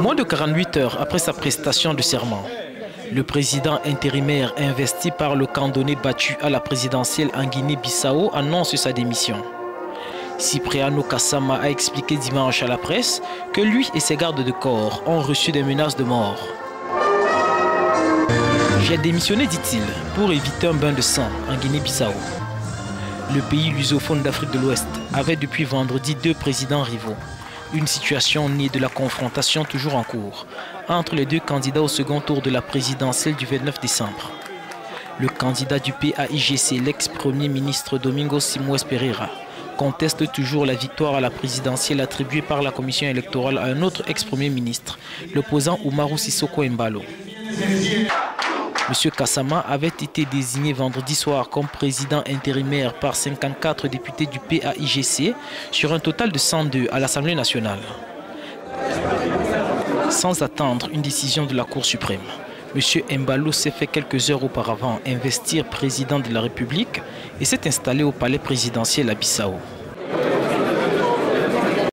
Moins de 48 heures après sa prestation de serment, le président intérimaire investi par le candonné battu à la présidentielle en Guinée-Bissau annonce sa démission. Cipriano Cassama a expliqué dimanche à la presse que lui et ses gardes de corps ont reçu des menaces de mort. « J'ai démissionné, dit-il, pour éviter un bain de sang en Guinée-Bissau. » Le pays lusophone d'Afrique de l'Ouest avait depuis vendredi deux présidents rivaux. Une situation née de la confrontation toujours en cours entre les deux candidats au second tour de la présidentielle du 29 décembre. Le candidat du PAIGC, l'ex-premier ministre Domingos Simões Pereira, conteste toujours la victoire à la présidentielle attribuée par la commission électorale à un autre ex-premier ministre, l'opposant Umaro Sissoco Embaló. M. Cassama avait été désigné vendredi soir comme président intérimaire par 54 députés du PAIGC sur un total de 102 à l'Assemblée nationale. Sans attendre une décision de la Cour suprême, M. Embaló s'est fait quelques heures auparavant investir président de la République et s'est installé au palais présidentiel à Bissau.